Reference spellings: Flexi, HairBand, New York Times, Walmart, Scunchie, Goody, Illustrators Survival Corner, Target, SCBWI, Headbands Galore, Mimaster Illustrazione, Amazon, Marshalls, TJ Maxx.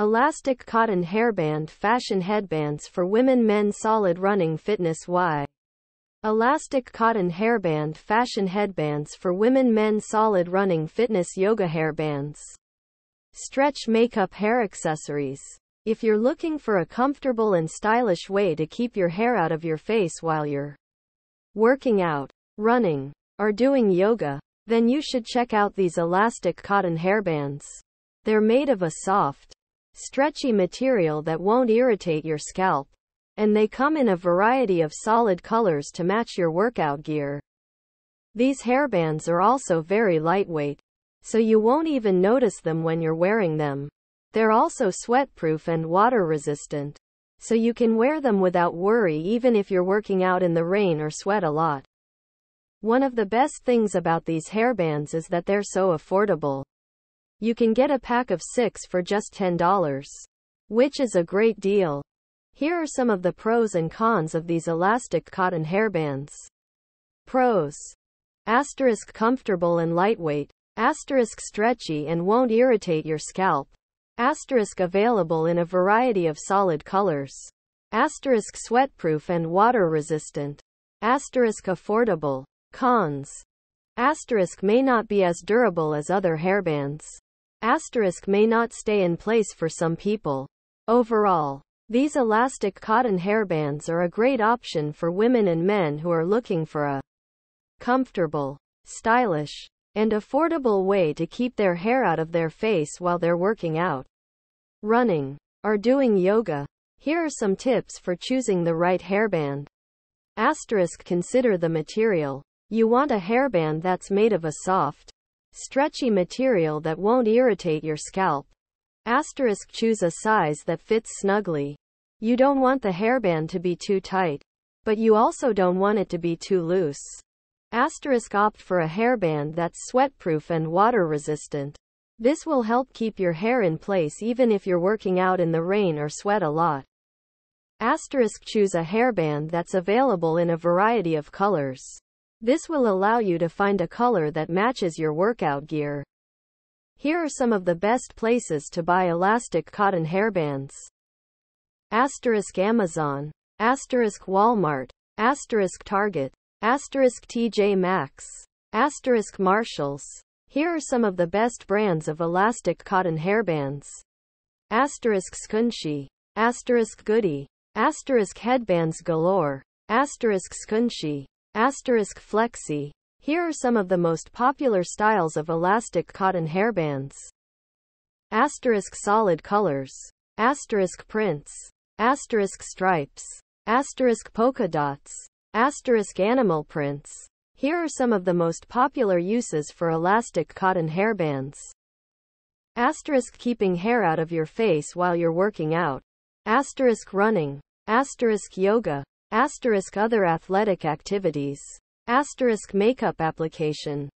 Elastic cotton hairband fashion headbands for women, men, solid running fitness. Why? Elastic cotton hairband fashion headbands for women, men, solid running fitness. Yoga hairbands, stretch makeup, hair accessories. If you're looking for a comfortable and stylish way to keep your hair out of your face while you're working out, running, or doing yoga, then you should check out these elastic cotton hairbands. They're made of a soft, stretchy material that won't irritate your scalp, and they come in a variety of solid colors to match your workout gear. These hairbands are also very lightweight, so you won't even notice them when you're wearing them. They're also sweatproof and water resistant, so you can wear them without worry even if you're working out in the rain or sweat a lot. One of the best things about these hairbands is that they're so affordable. You can get a pack of 6 for just $10, which is a great deal. Here are some of the pros and cons of these elastic cotton hairbands. Pros. Asterisk comfortable and lightweight. Asterisk stretchy and won't irritate your scalp. Asterisk available in a variety of solid colors. Asterisk sweatproof and water resistant. Asterisk affordable. Cons. Asterisk may not be as durable as other hairbands. Asterisk may not stay in place for some people. Overall, these elastic cotton hairbands are a great option for women and men who are looking for a comfortable, stylish, and affordable way to keep their hair out of their face while they're working out, running, or doing yoga. Here are some tips for choosing the right hairband. Asterisk consider the material. You want a hairband that's made of a soft, stretchy material that won't irritate your scalp. Asterisk choose a size that fits snugly. You don't want the hairband to be too tight, but you also don't want it to be too loose. Asterisk opt for a hairband that's sweatproof and water resistant. This will help keep your hair in place even if you're working out in the rain or sweat a lot. Asterisk choose a hairband that's available in a variety of colors. This will allow you to find a color that matches your workout gear. Here are some of the best places to buy elastic cotton hairbands. Asterisk Amazon. Asterisk Walmart. Asterisk Target. Asterisk TJ Maxx. Asterisk Marshalls. Here are some of the best brands of elastic cotton hairbands. Asterisk Scunchie. Asterisk Goody. Asterisk Headbands Galore. Asterisk Scunchie. Asterisk Flexi. Here are some of the most popular styles of elastic cotton hairbands. Asterisk solid colors. Asterisk prints. Asterisk stripes. Asterisk polka dots. Asterisk animal prints. Here are some of the most popular uses for elastic cotton hairbands. Asterisk keeping hair out of your face while you're working out. Asterisk running. Asterisk yoga. Asterisk other athletic activities. Asterisk makeup application.